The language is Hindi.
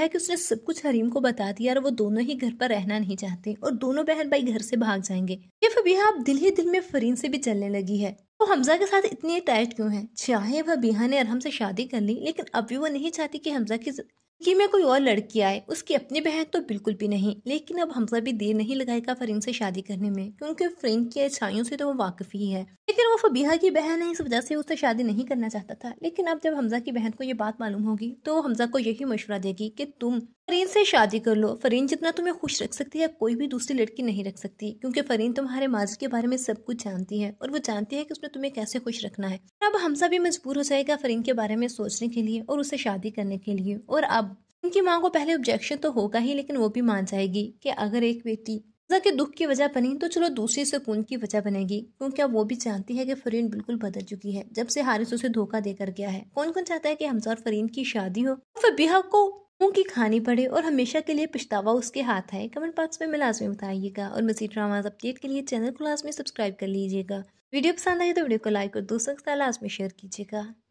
है कि उसने सब कुछ हरीम को बता दिया और वो दोनों ही घर पर रहना नहीं चाहते और दोनों बहन भाई घर से भाग जाएंगे। ये फबीहा अब दिल ही दिल में फरीन से भी चलने लगी है। वो हमजा के साथ इतनी अटैच क्यों है? चाहे फबीहा ने अरहम से शादी कर ली, लेकिन अब भी वो नहीं चाहती कि हमजा की जिंदगी में कोई और लड़की आए, उसकी अपनी बहन तो बिल्कुल भी नहीं। लेकिन अब हमजा भी देर नहीं लगाएगा फरीन से शादी करने में, क्योंकि फरीन की अच्छाइयों से तो वो वाकिफ ही है। लेकिन वो फबीहा की बहन है, इस वजह से उससे शादी नहीं करना चाहता था। लेकिन अब जब हमजा की बहन को ये बात मालूम होगी तो वो हमजा को यही मशवरा देगी कि तुम फरीन से शादी कर लो। फरीन जितना तुम्हें खुश रख सकती है कोई भी दूसरी लड़की नहीं रख सकती, क्योंकि फरीन तुम्हारे माजी के बारे में सब कुछ जानती है और वो जानती है कि उसने तुम्हें कैसे खुश रखना है। अब हमजा भी मजबूर हो जाएगा फरीन के बारे में सोचने के लिए और उससे शादी करने के लिए। और अब इनकी माँ को पहले ऑब्जेक्शन तो होगा ही, लेकिन वो भी मान जाएगी कि अगर एक बेटी हमजा के दुख की वजह बनी तो चलो दूसरी सुकून की वजह बनेगी, क्योंकि अब वो भी जानती है कि फरीन बिल्कुल बदल चुकी है जब से हारिस उसे धोखा देकर गया है। कौन कौन चाहता है कि हमजा और फरीन की शादी हो, फबीहा को मुंह की खानी पड़े और हमेशा के लिए पछतावा उसके हाथ आए। कमेंट बॉक्स में लाजमी बताइएगा और मज़ीद ड्रामा अपडेट के लिए चैनल को लाजमी सब्सक्राइब कर लीजिएगा। वीडियो पसंद आई तो वीडियो को लाइक और दोस्तों के साथ लाजमी शेयर कीजिएगा।